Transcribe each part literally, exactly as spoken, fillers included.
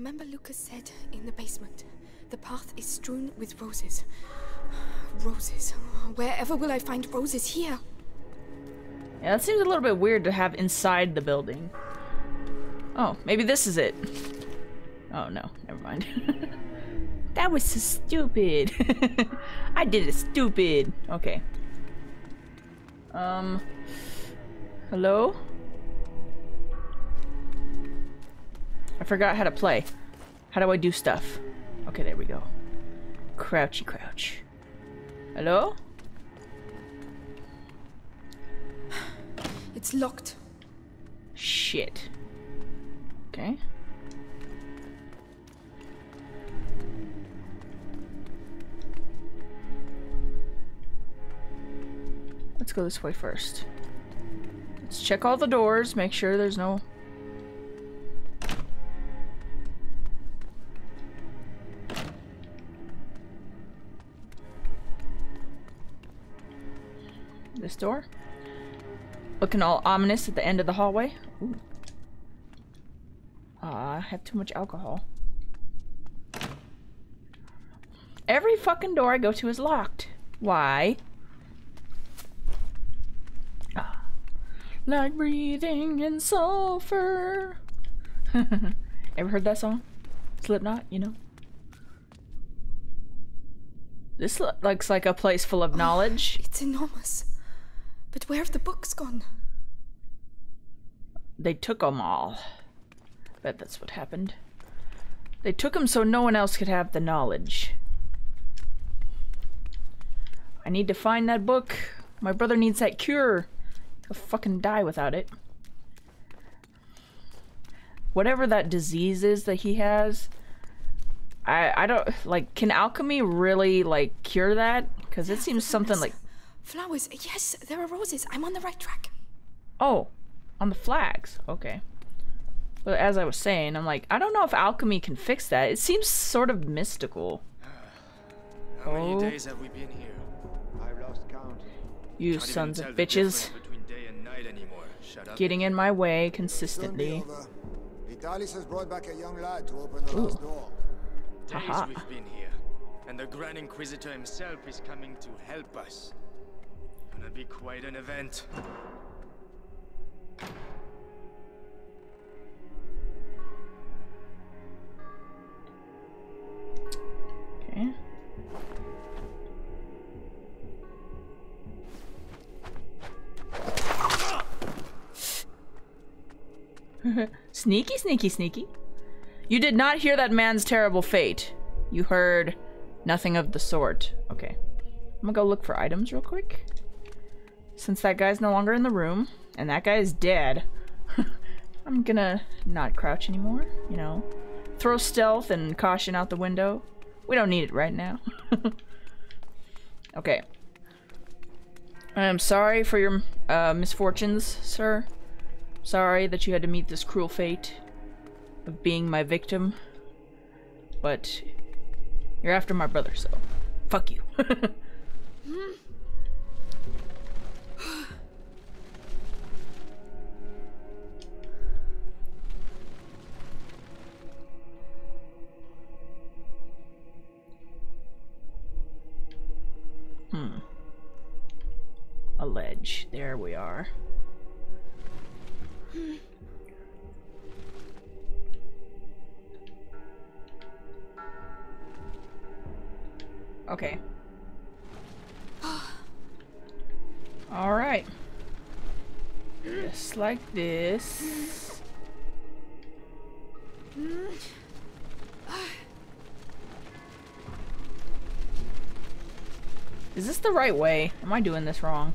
Remember Lucas said in the basement, the path is strewn with roses. Roses. Wherever will I find roses here? Yeah, that seems a little bit weird to have inside the building. Oh, maybe this is it. Oh no, never mind. That was so stupid. I did it stupid. Okay. Um. Hello? I forgot how to play. How do I do stuff? Okay, there we go. Crouchy crouch. Hello? It's locked. Shit. Okay. Let's go this way first. Let's check all the doors, make sure there's no... This door? Looking all ominous at the end of the hallway. Ooh. Ah, uh, I have too much alcohol. Every fucking door I go to is locked. Why? Ah. Like breathing in sulfur. Ever heard that song? Slipknot, you know? This looks like a place full of knowledge. Oh, it's enormous. But where have the books gone? They took them all. Bet that's what happened. They took them so no one else could have the knowledge. I need to find that book. My brother needs that cure. He'll fucking die without it. Whatever that disease is that he has, I I don't like. Can alchemy really like cure that? Because it seems something like. Flowers, yes, there are roses. I'm on the right track. Oh, on the flags. Okay. But as I was saying, I'm like, I don't know if alchemy can fix that. It seems sort of mystical. How many oh. days have we been here? I've lost count. You Can't sons of bitches. Day and night Shut Getting up. in my way consistently. Vitalis has brought back a young lad to open the Ooh. last door. Days Aha. we've been here, and the Grand Inquisitor himself is coming to help us. Gonna be quite an event. Okay. Sneaky, sneaky, sneaky. You did not hear that man's terrible fate. You heard nothing of the sort. Okay. I'm gonna go look for items real quick. Since that guy's no longer in the room, and that guy is dead, I'm gonna not crouch anymore, you know. Throw stealth and caution out the window. We don't need it right now. Okay. I am sorry for your uh, misfortunes, sir. Sorry that you had to meet this cruel fate of being my victim. But you're after my brother, so fuck you. Hmm. A ledge. There we are. Hmm. Okay. All right. Just like this. Is this the right way? Am I doing this wrong?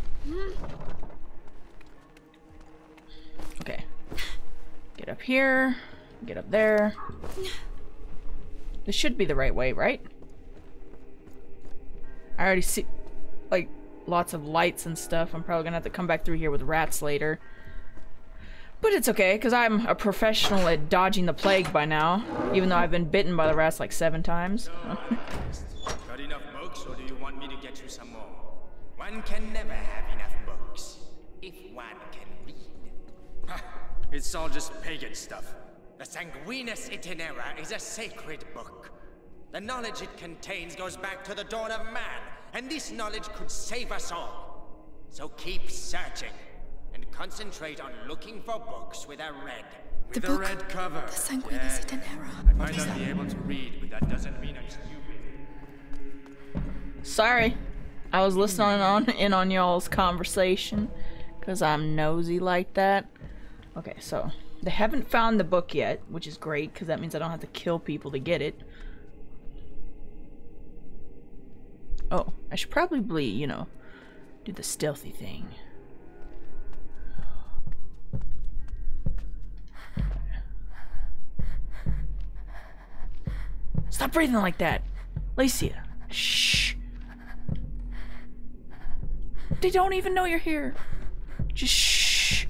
Okay. Get up here. Get up there. This should be the right way, right? I already see, like, lots of lights and stuff. I'm probably gonna have to come back through here with rats later. But it's okay, because I'm a professional at dodging the plague by now. Even though I've been bitten by the rats like seven times. Got enough books, or do you want me to get you some more? One can never have enough books, if one can read. It's all just pagan stuff. The Sanguinis Itinera is a sacred book. The knowledge it contains goes back to the dawn of man, and this knowledge could save us all. So keep searching, and concentrate on looking for books with a red. The with book, a red cover. The Sanguinis Itinera. I might not be able to read, but that doesn't mean I'm stupid. Sorry. I was listening on in on y'all's conversation, because I'm nosy like that. Okay, so they haven't found the book yet, which is great, because that means I don't have to kill people to get it. Oh, I should probably, you know, do the stealthy thing. Stop breathing like that! Lacia! Shh! They don't even know you're here! Just shh!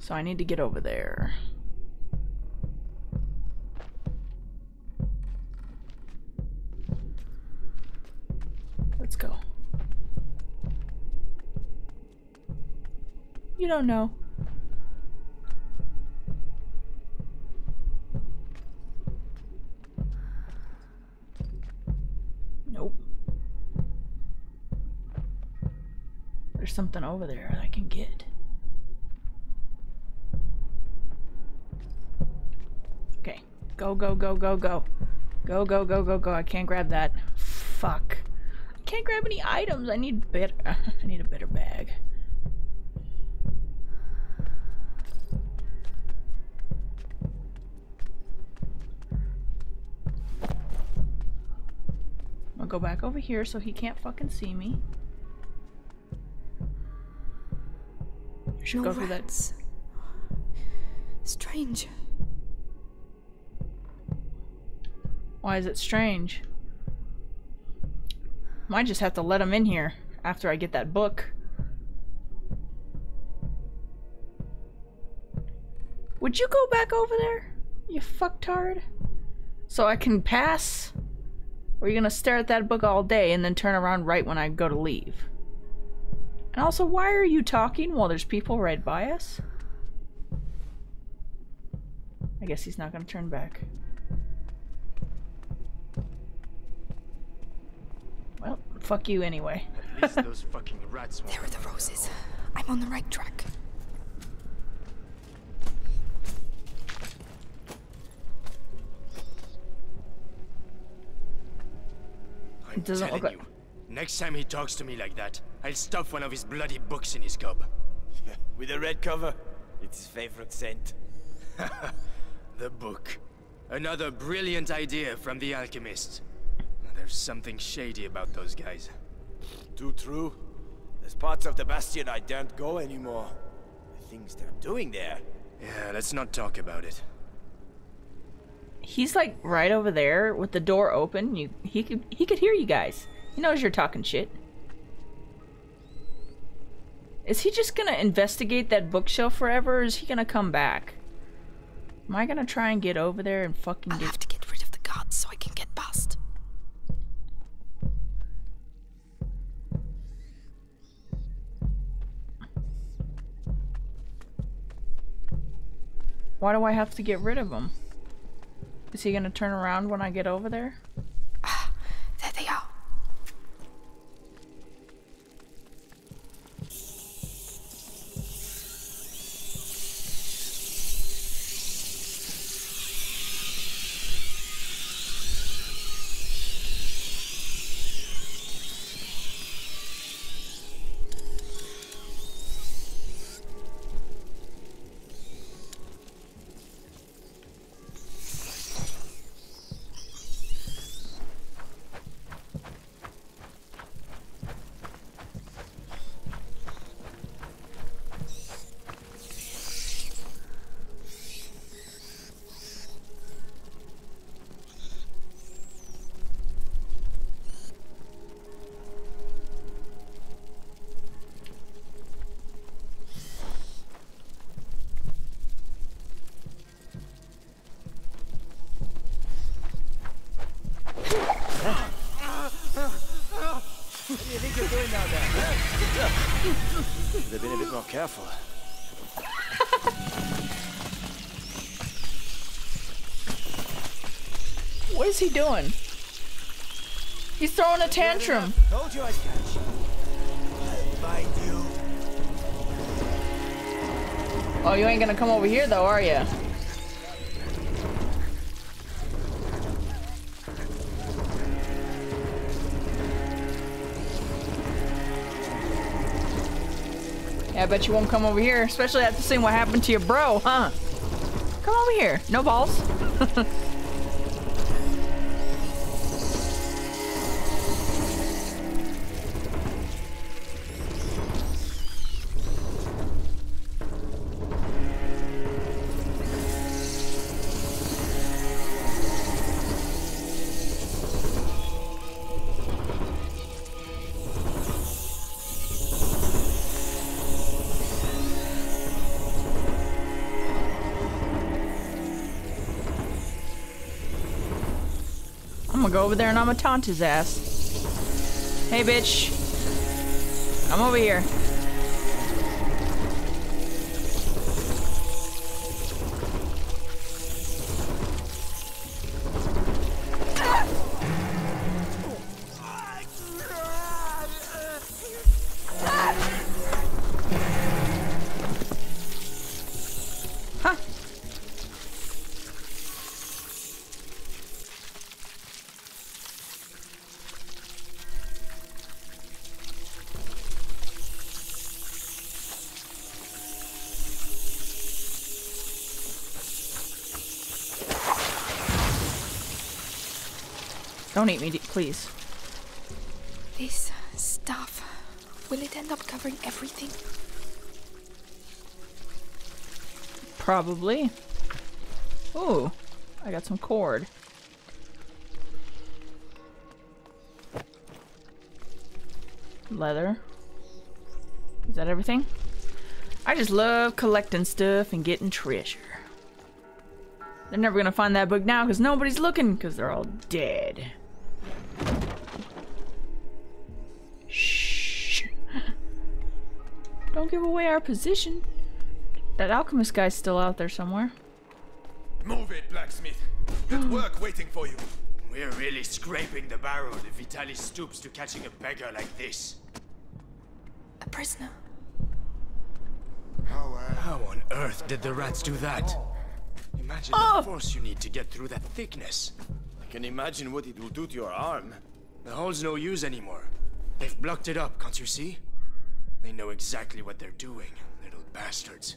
So I need to get over there. Let's go. You don't know. Nope. There's something over there that I can get. Okay. Go, go, go, go, go. Go, go, go, go, go. I can't grab that. Fuck. I can't grab any items. I need better. I need a better bag. I'll go back over here so he can't fucking see me. You should no go through that. Strange. Why is it strange? Might just have to let him in here after I get that book. Would you go back over there, you fucktard? So I can pass? Or you're gonna stare at that book all day and then turn around right when I go to leave. And also, why are you talking while there's people right by us? I guess he's not gonna turn back. Well, fuck you anyway. At least those fucking rats won't. There are the roses. I'm on the right track. It doesn't look like... you, next time he talks to me like that, I'll stuff one of his bloody books in his gob. With a red cover? It's his favorite scent. The book. Another brilliant idea from the alchemist. There's something shady about those guys. Too true. There's parts of the Bastion I daren't go anymore. The things they're doing there. Yeah, let's not talk about it. He's like right over there with the door open. You, he could, he could hear you guys. He knows you're talking shit. Is he just gonna investigate that bookshelf forever, or is he gonna come back? Am I gonna try and get over there and fucking? I'll get... have to get rid of the guards so I can get past. Why do I have to get rid of them? Is he gonna turn around when I get over there? Ah, there they are. They've been a bit more careful. What is he doing? He's throwing a tantrum. Told you I'd catch you. I'll find you. Oh, you ain't gonna come over here though, are you? Yeah, I bet you won't come over here, especially after seeing what happened to your bro, huh? Come over here. No balls. Go over there and I'm gonna taunt his ass. Hey, bitch. I'm over here. Don't eat me, please. This stuff, will it end up covering everything? Probably. Ooh, I got some cord. Leather. Is that everything? I just love collecting stuff and getting treasure. They're never gonna find that book now because nobody's looking because they're all dead. Don't give away our position. That alchemist guy's still out there somewhere. Move it, blacksmith. Good work waiting for you. We're really scraping the barrel if Vitalis stoops to catching a beggar like this. A prisoner. How, uh, how on earth did the rats do that? Imagine oh. the force you need to get through that thickness. I can imagine what it will do to your arm. The hole's no use anymore. They've blocked it up, can't you see? They know exactly what they're doing, little bastards.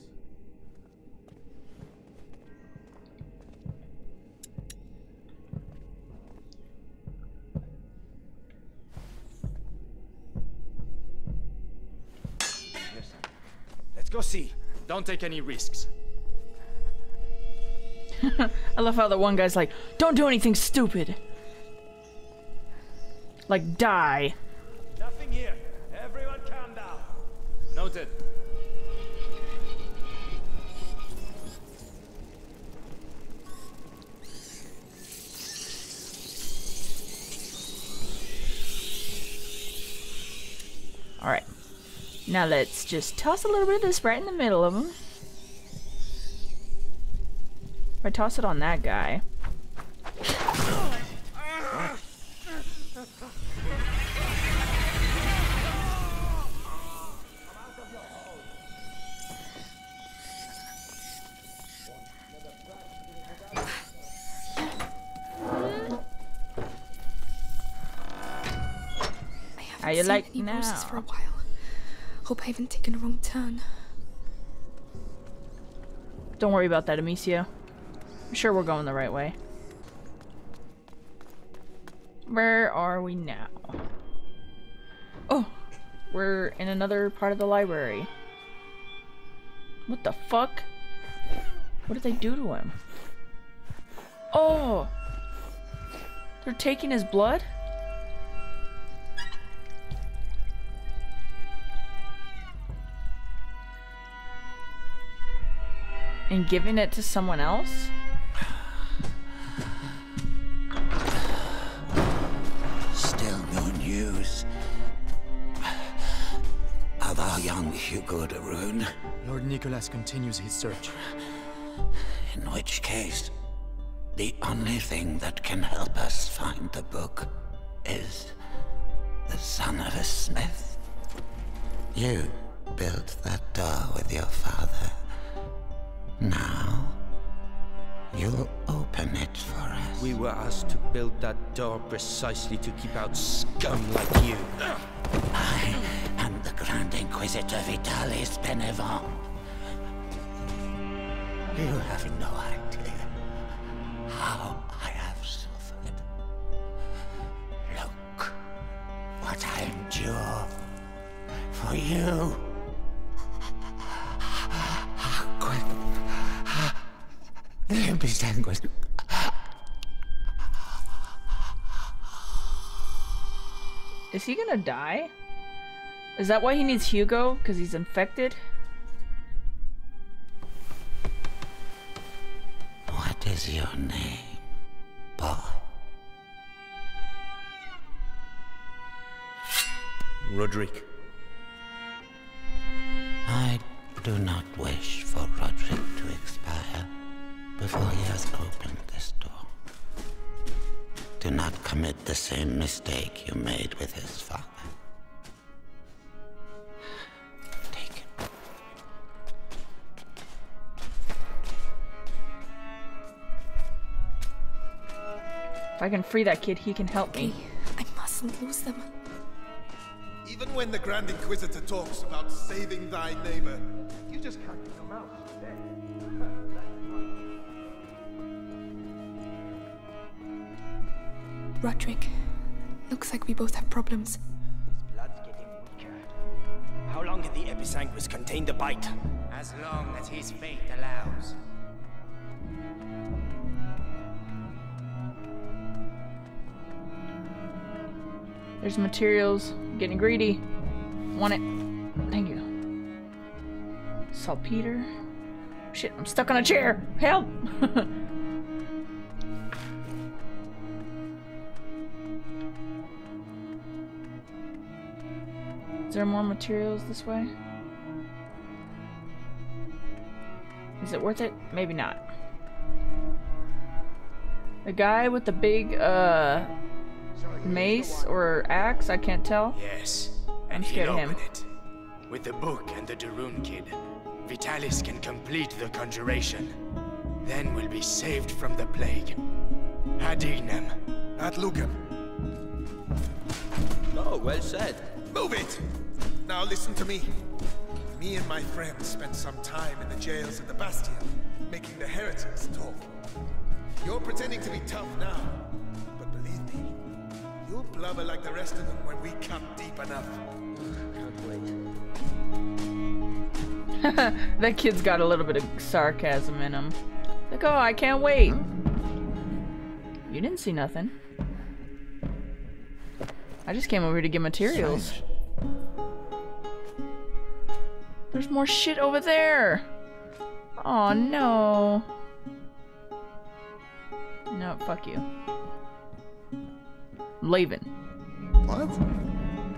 Let's go see. Don't take any risks. I love how the one guy's like, don't do anything stupid. Like, die. Nothing here. Everyone calm down. Noted. Alright. Now let's just toss a little bit of this right in the middle of them. I toss it on that guy. How you like any horses for a while? Hope I haven't taken a wrong turn. Don't worry about that, Amicia. I'm sure we're going the right way. Where are we now? Oh! We're in another part of the library. What the fuck? What did they do to him? Oh! They're taking his blood? And giving it to someone else? Still no news. young Hugo de Rune? Lord Nicholas continues his search. In which case, the only thing that can help us find the book is the son of a smith. You built that door with your father. Now, you'll open it for us. We were asked to build that door precisely to keep out scum like you. I am the Grand Inquisitor Vitalis Bénévent. You have no idea how I have suffered. Look what I endure for you. The Episanguis. Is he gonna die? Is that why he needs Hugo? Because he's infected? What is your name, boy? Roderick. I do not wish for Roderick to expire before he has opened this door. Do not commit the same mistake you made with his father. Take it. If I can free that kid, he can help me. I mustn't lose them. Even when the Grand Inquisitor talks about saving thy neighbor, you just can't get them out today. Roderick, looks like we both have problems. His blood's getting weaker. How long can the Episanguis contain the bite? As long as his fate allows. There's materials. I'm getting greedy. Want it. Thank you. Saltpeter. Shit, I'm stuck on a chair. Help! Is there more materials this way? Is it worth it? Maybe not. The guy with the big uh mace or axe, I can't tell. Yes, and he'll open it. With the book and the Darun kid, Vitalis can complete the conjuration. Then we'll be saved from the plague. Adignam. Ad lucem. Oh, well said. Move it! Now listen to me. Me and my friends spent some time in the jails of the Bastion, making the heretics talk. You're pretending to be tough now, but believe me, you'll blubber like the rest of them when we come deep enough. Can't wait. That kid's got a little bit of sarcasm in him. Like, oh, I can't wait. You didn't see nothing. I just came over to get materials. There's more shit over there! Oh no. No, fuck you. Laven. What?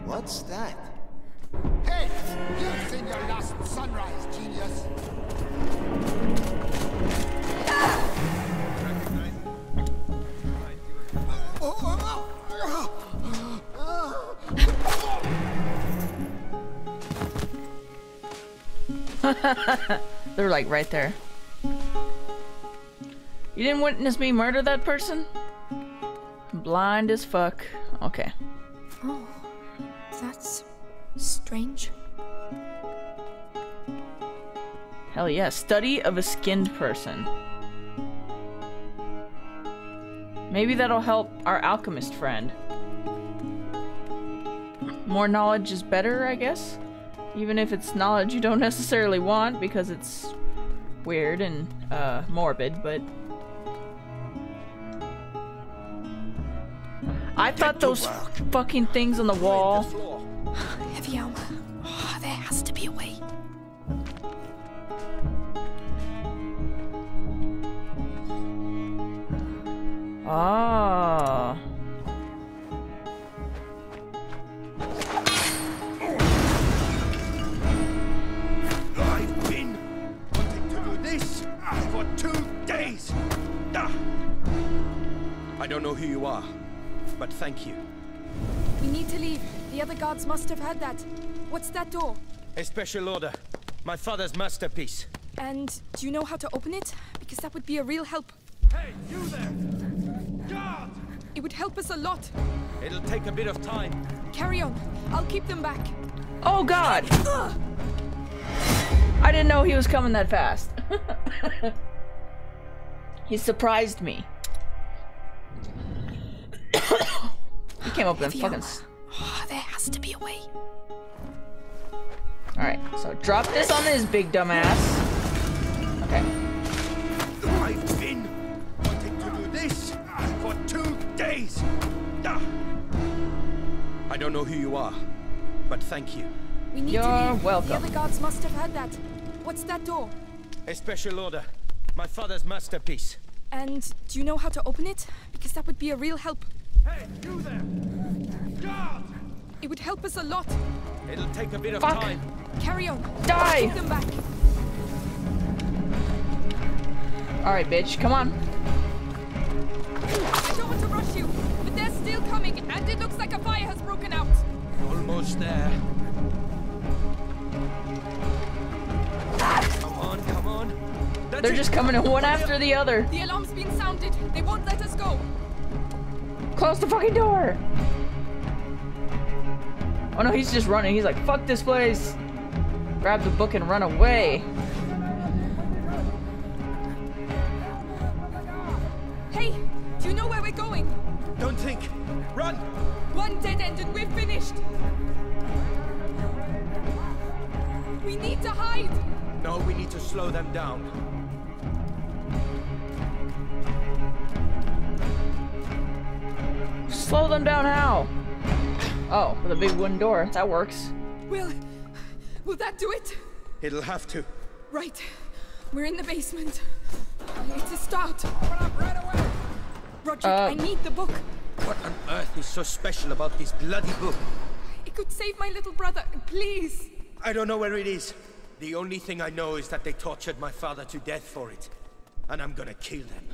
What's that? Hey! You've seen your last sunrise, genius! Ah! They're like right there. You didn't witness me murder that person? Blind as fuck. Okay. Oh, that's strange. Hell yeah. Study of a skinned person. Maybe that'll help our alchemist friend. More knowledge is better, I guess. Even if it's knowledge you don't necessarily want because it's weird and uh, morbid, but... I thought those fucking things on the wall... Heavy armor. Oh, there has to be a way. Ah. you are, but thank you. We need to leave. The other guards must have heard that. What's that door? A special order. My father's masterpiece. And do you know how to open it? Because that would be a real help. Hey, you there! Guard! It would help us a lot. It'll take a bit of time. Carry on. I'll keep them back. Oh, God! Ugh. I didn't know he was coming that fast. He surprised me. He came up with a fucking... Oh, there has to be a way. Alright, so drop this on this big dumbass. Okay. I've been wanting to do this for two days. I don't know who you are, but thank you. We need You're to leave. Welcome. The other guards must have heard that. What's that door? A special order. My father's masterpiece. And do you know how to open it? Because that would be a real help. Hey, you there! Guard! It would help us a lot. It'll take a bit of Fuck. time. Carry on. Die! Keep them back. Alright, bitch, come on. I don't want to rush you, but they're still coming, and it looks like a fire has broken out. Almost there. Come on, come on. That's They're just coming in one after the other. The alarm's been sounded. They won't let us go. Close the fucking door. Oh no, he's just running. He's like, fuck this place. Grab the book and run away. Hey, do you know where we're going? Don't think. Run. One dead end and we're finished. We need to hide. No, we need to slow them down. Slow them down how? Oh, with a big wooden door. That works. Will... will that do it? It'll have to. Right. We're in the basement. It's a start. Open up right away! Roderick, uh, I need the book. What on earth is so special about this bloody book? It could save my little brother. Please! I don't know where it is. The only thing I know is that they tortured my father to death for it. And I'm gonna kill them.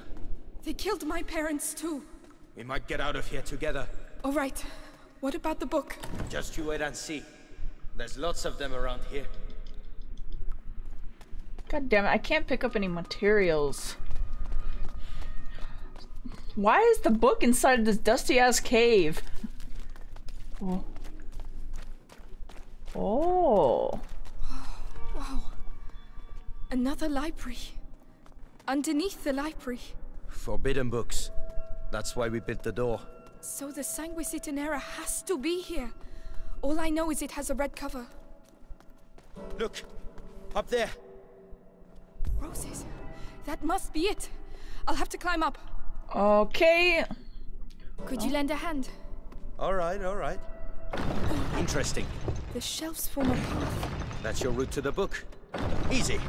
They killed my parents too. We might get out of here together. All right. What about the book? Just you wait and see. There's lots of them around here. God damn it, I can't pick up any materials. Why is the book inside this dusty ass cave? Oh. Oh. Wow. Another library. Underneath the library. Forbidden books. That's why we built the door. So the Sanguinis Itinera has to be here. All I know is it has a red cover. Look! Up there! Roses. That must be it. I'll have to climb up. Okay. Could oh. you lend a hand? Alright, alright. Interesting. The shelves form a path. That's your route to the book. Easy.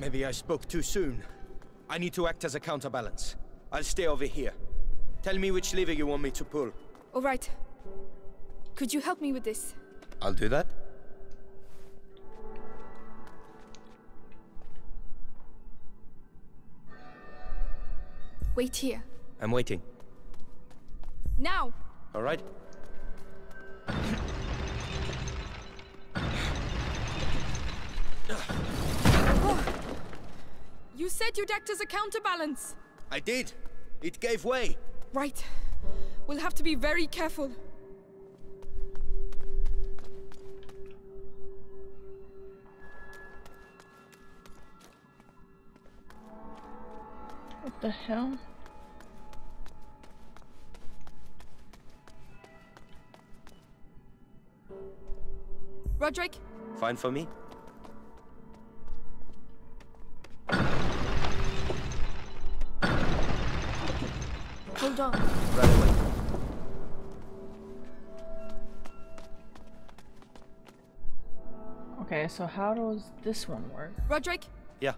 Maybe I spoke too soon. I need to act as a counterbalance. I'll stay over here. Tell me which lever you want me to pull. All right. Could you help me with this? I'll do that. Wait here. I'm waiting. Now! All right. You said you'd act as a counterbalance. I did. It gave way. Right. We'll have to be very careful. What the hell? Roderick? Fine for me. Hold on. Right away. Okay, so how does this one work? Roderick? Yeah.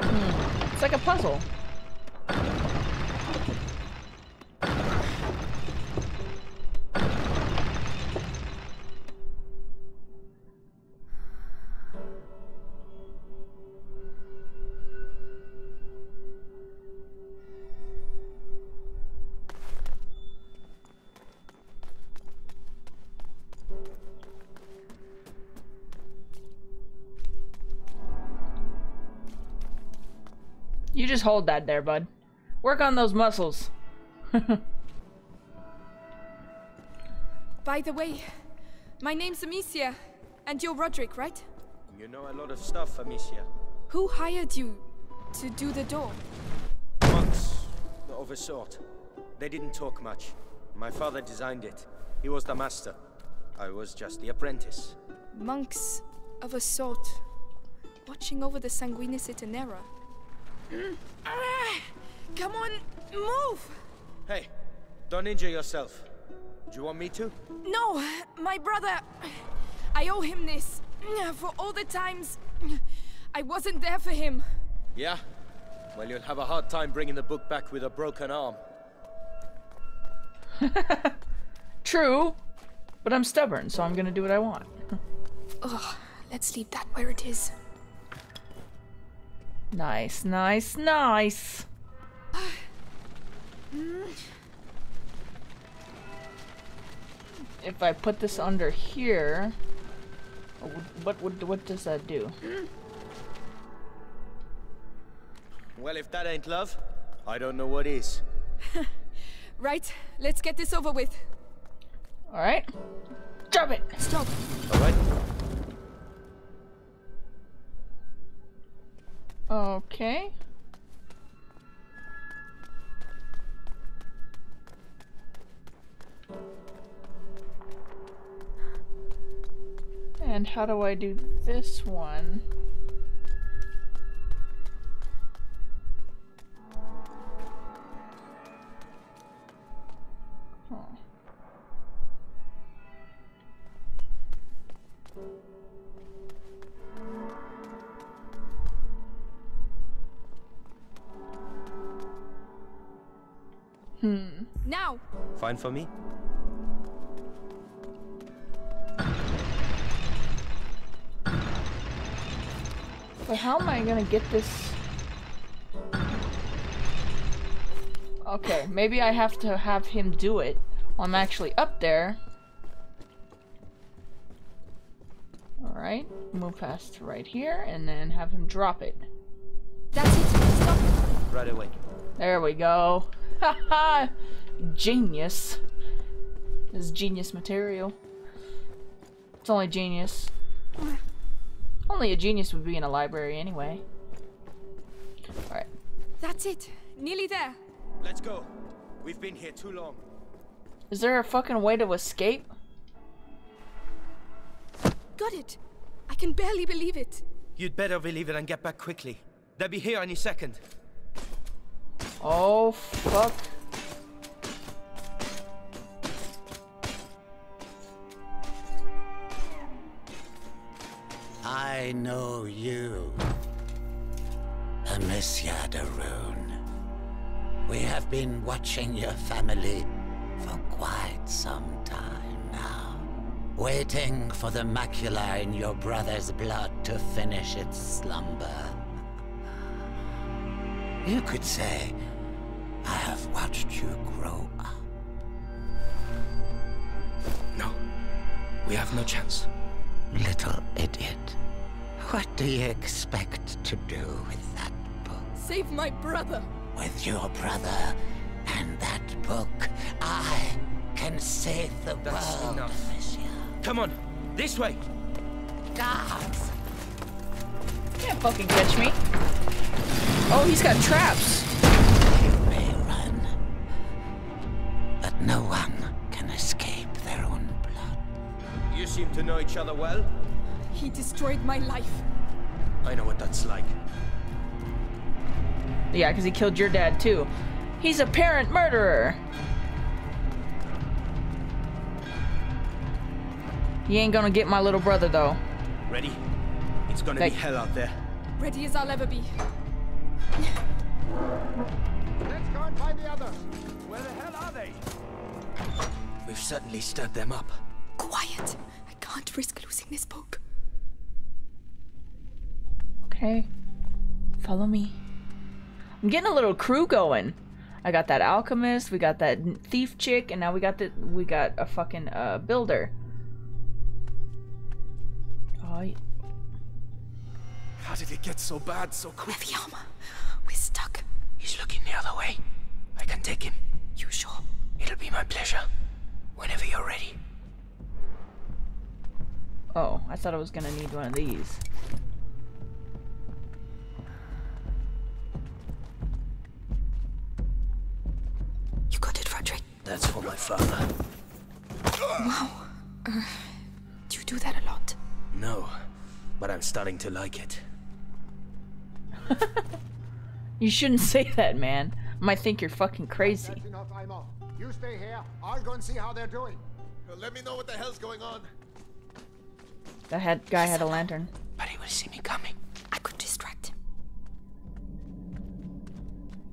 Hmm. It's like a puzzle. You just hold that there, bud. Work on those muscles. By the way, my name's Amicia, and you're Roderick, right? You know a lot of stuff, Amicia. Who hired you to do the door? Monks of a sort. They didn't talk much. My father designed it. He was the master. I was just the apprentice. Monks of a sort. Watching over the Sanguinis Itinera. Mm. Ah, come on, move! Hey, don't injure yourself. Do you want me to? No, my brother. I owe him this. For all the times I wasn't there for him. Yeah? Well, you'll have a hard time bringing the book back with a broken arm. True. But I'm stubborn, so I'm gonna do what I want. Ugh, let's leave that where it is. Nice, nice, nice. If I put this under here, what what what does that do? Well, if that ain't love, I don't know what is. Right, let's get this over with. All right, drop it. Stop. All right. Okay. And how do I do this one? Huh. Hmm. Now. Fine for me. But how am I gonna get this? Okay, maybe I have to have him do it while I'm actually up there. Alright, move past right here and then have him drop it. That's it, stop. Right away. There we go. Haha! Genius. This is genius material. It's only genius. Only a genius would be in a library anyway. Alright. That's it. Nearly there. Let's go. We've been here too long. Is there a fucking way to escape? Got it. I can barely believe it. You'd better believe it and get back quickly. They'll be here any second. Oh, fuck. I know you, Amicia de Rune. We have been watching your family for quite some time now, waiting for the macula in your brother's blood to finish its slumber. You could say, I have watched you grow up. No, we have no chance. Little idiot. What do you expect to do with that book? Save my brother! With your brother and that book, I can save the That's world, enough. Monsieur. Come on, this way! Guards! You can't fucking catch me. Oh, he's got traps! You may run, but no one can escape their own blood. You seem to know each other well. He destroyed my life. I know what that's like. Yeah, because he killed your dad too. He's a parent murderer. He ain't gonna get my little brother though. Ready? It's gonna Thank be hell out there. Ready as I'll ever be. Let's go and find the others. Where the hell are they? We've certainly stirred them up. Quiet. I can't risk losing this book. Hey, follow me. I'm getting a little crew going. I got that alchemist, we got that thief chick, and now we got the we got a fucking uh, builder. Oh, yeah. How did it get so bad so quick? Heavy armor. We're stuck. He's looking the other way. I can take him. You sure? It'll be my pleasure. Whenever you're ready. Oh, I thought I was gonna need one of these. You got it, Roderick. That's for my father. Wow. Uh, do you do that a lot? No, but I'm starting to like it. You shouldn't say that, man. I might think you're fucking crazy. That's enough, I'm off. You stay here. I'll go and see how they're doing. Let me know what the hell's going on. That had, guy had a lantern. But he will see me coming. I could distract him.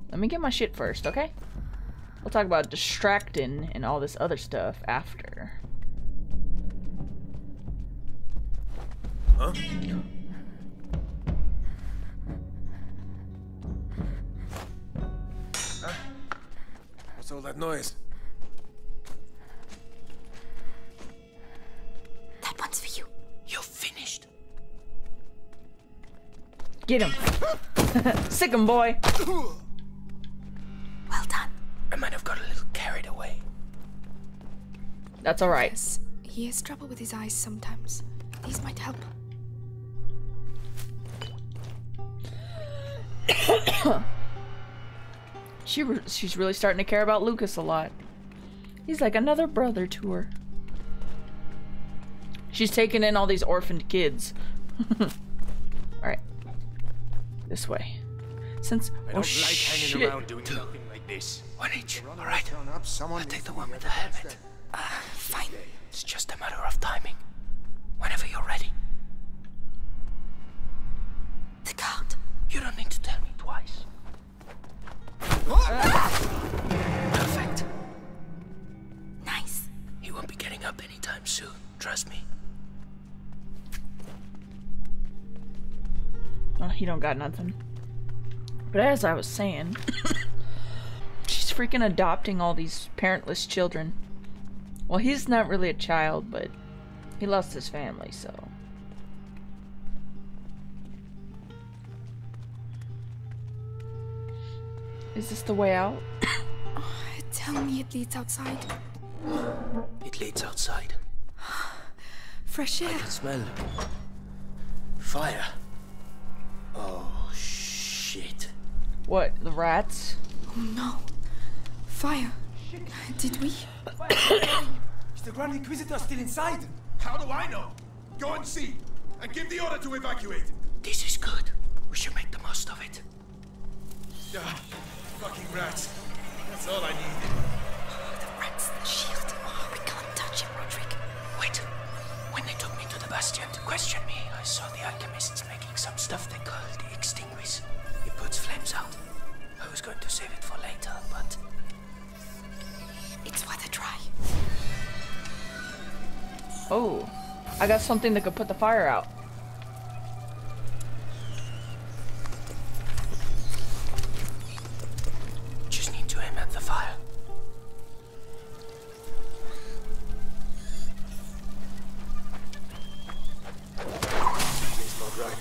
Let me get my shit first, okay? We'll talk about distracting and all this other stuff after. Huh? Huh? What's all that noise? That one's for you. You're finished. Get him. Sick him, boy. Well done. I might have got a little carried away. That's all right. Yes, he has trouble with his eyes sometimes. These might help. she re she's really starting to care about Lucas a lot. He's like another brother to her. She's taking in all these orphaned kids. Alright. This way. Since I don't oh, like shit. hanging around doing nothing like this. One inch. Alright. I'll take the one with the helmet. Ah, uh, fine. It's just a matter of timing. Whenever you're ready. The guard. You don't need to tell me twice. Ah! Perfect. Nice. He won't be getting up anytime soon. Trust me. Oh, he don't got nothing. But as I was saying, she's freaking adopting all these parentless children. Well, he's not really a child, but he lost his family, so. Is this the way out? Oh, tell me it leads outside. It leads outside. Fresh air. I can smell fire. Oh, shit. What, the rats? Oh, no. Fire. Shit. Did we? Is the Grand Inquisitor still inside? How do I know? Go and see, and give the order to evacuate. This is good. We should make the most of it. Ah, fucking rats. That's all I need. Oh, the rats, the shield. Oh, we can't touch him, Roderick. Wait. When they took me to the Bastion to question me, I saw the alchemists making some stuff they call the Extinguish. It puts flames out. I was going to save it for later, but... it's worth a try. Oh, I got something that could put the fire out. Just need to aim at the fire. It's not right.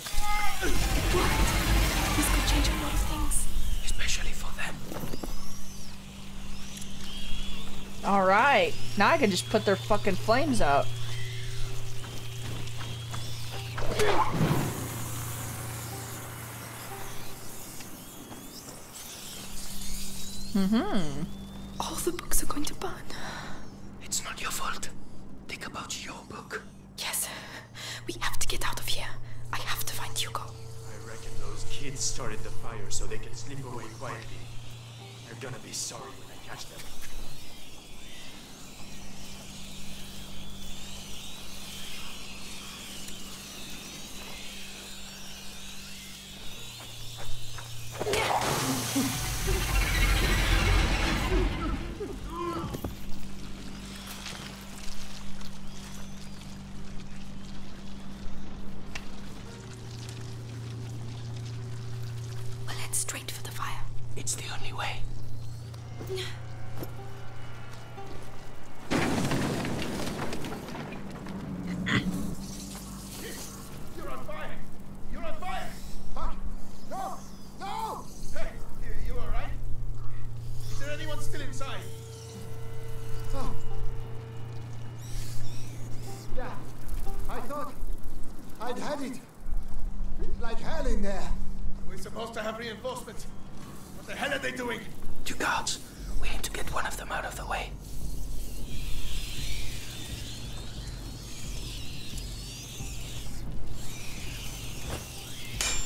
This could change a lot of things. Especially for them. Alright, now I can just put their fucking flames out. Mm-hmm. All the books are going to burn. It's not your fault. Think about your book. Yes. We have to get out of here. I have to find Hugo. I reckon those kids started the fire so they can slip away quietly. They're gonna be sorry when I catch them. I'd had it. It's like hell in there. We're supposed to have reinforcements. What the hell are they doing? Two guards. We aim to get one of them out of the way.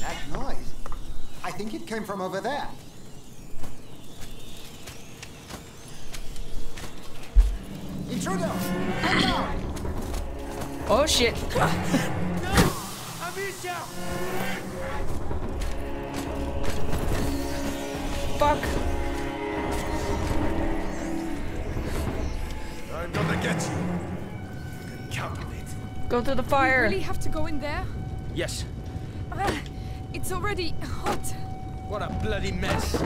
That noise. I think it came from over there. Intruder! Get down! Oh shit! No! Amicia! Fuck! I'm gonna get you. You can count on it. Go to the fire. We really have to go in there? Yes. Uh, it's already hot. What a bloody mess!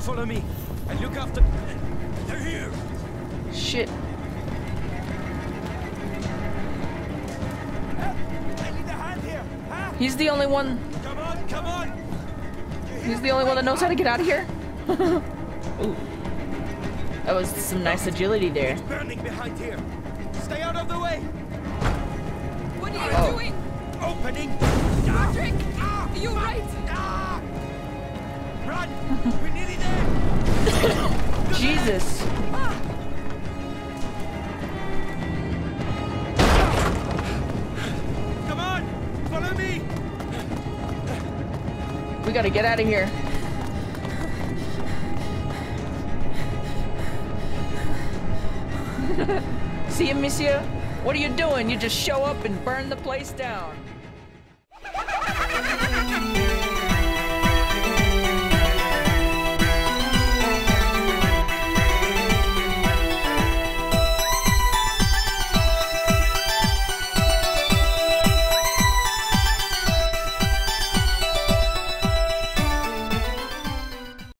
Follow me and look after. They're here. Shit. I need a hand here. Huh? He's the only one. Come on, come on. He's the only one that knows how to get out of here. Ooh. That was some nice agility there. It's burning behind here. Stay out of the way. What are you oh. doing? Opening. Roderick, ah, are you right? Ah. Run! We're nearly there! Jesus! Come on! Follow me! We gotta get out of here. See you, Monsieur? What are you doing? You just show up and burn the place down.